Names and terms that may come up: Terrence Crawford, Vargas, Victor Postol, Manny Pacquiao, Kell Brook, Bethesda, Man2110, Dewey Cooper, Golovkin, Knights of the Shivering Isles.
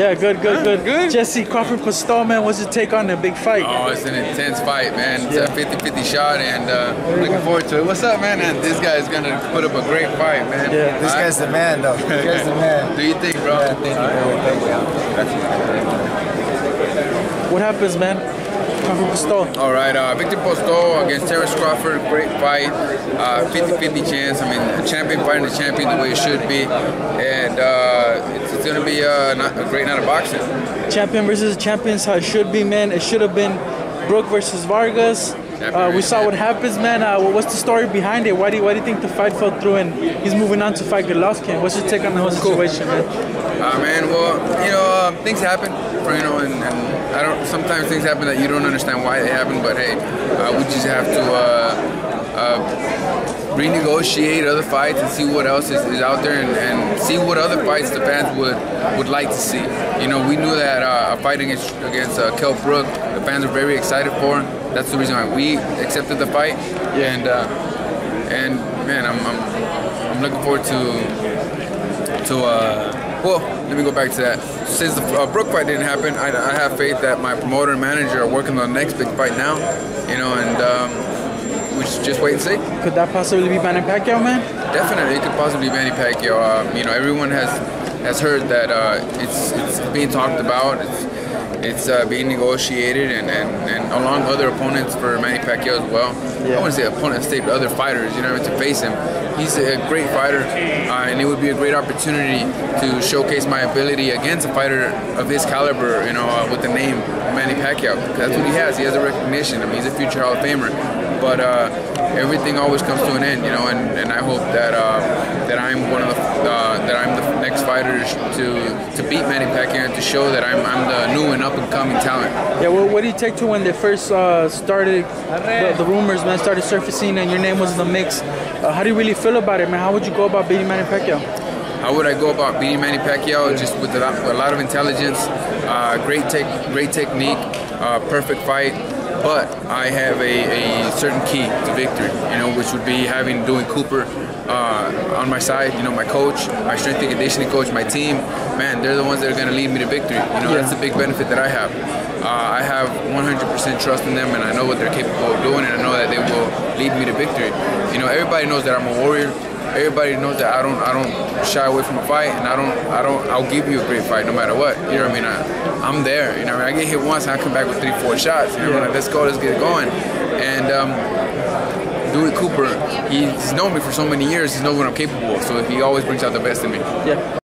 Yeah, good. Jesse Crawford Postol, man, what's your take on the big fight? Oh, it's an intense fight, man. It's a 50-50 shot, and looking forward to it. What's up, man? And this guy's gonna put up a great fight, man. Yeah, this guy's the man, though. This guy's the man. Do you think, bro? Yeah, thank you. What happens, man? All right, Victor Postol against Terrence Crawford, great fight, 50-50 chance. I mean, a champion fighting a champion the way it should be, and it's going to be a great night of boxing. Champion versus champions, how it should be, man. It should have been Brook versus Vargas. We saw what happens, man. What's the story behind it? Why do you think the fight fell through and he's moving on to fight Golovkin? What's your take on the whole situation, man? Man, well, you know, things happen, you know, and I don't. Sometimes things happen that you don't understand why they happen. But hey, we just have to renegotiate other fights and see what else is out there, and see what other fights the fans would like to see. You know, we knew that a fight against Kell Brook, the fans are very excited for. That's the reason why we accepted the fight. Yeah. And man, I'm looking forward to. Well, let me go back to that. Since the Brook fight didn't happen, I have faith that my promoter and manager are working on the next big fight now, you know, and we should just wait and see. Could that possibly be Manny Pacquiao, man? Definitely, it could possibly be Manny Pacquiao. You know, everyone has heard that it's being talked about, it's being negotiated, and along other opponents for Manny Pacquiao as well. Yeah. I wouldn't say opponents, but other fighters, you know, to face him. He's a great fighter, and it would be a great opportunity to showcase my ability against a fighter of this caliber, you know, with the name Manny Pacquiao. That's what he has. He has a recognition. I mean, he's a future Hall of Famer. But everything always comes to an end, you know, and I hope that I'm the next fighter to beat Manny Pacquiao, and to show that I'm the new and up and coming talent. Yeah, well, what do you take to when they first started the rumors, man, started surfacing, and your name was in the mix? How do you really feel about it, man? How would you go about beating Manny Pacquiao? How would I go about beating Manny Pacquiao? Yeah. Just with a lot of intelligence, great technique, perfect fight. But I have a certain key to victory, you know, which would be having Dewey Cooper on my side, you know, my coach, my strength and conditioning coach, my team. Man, they're the ones that are going to lead me to victory. You know, that's the big benefit that I have. I have 100% trust in them, and I know what they're capable of doing, and I know that they will lead me to victory. You know, everybody knows that I'm a warrior. Everybody knows that I don't shy away from a fight, and I'll give you a great fight no matter what. You know what I mean? I'm there. You know what I mean? I get hit once and I come back with 3-4 shots. You know what I mean? Let's go, let's get it going. And Dewey Cooper, he's known me for so many years, he's known what I'm capable of, so he always brings out the best in me. Yeah.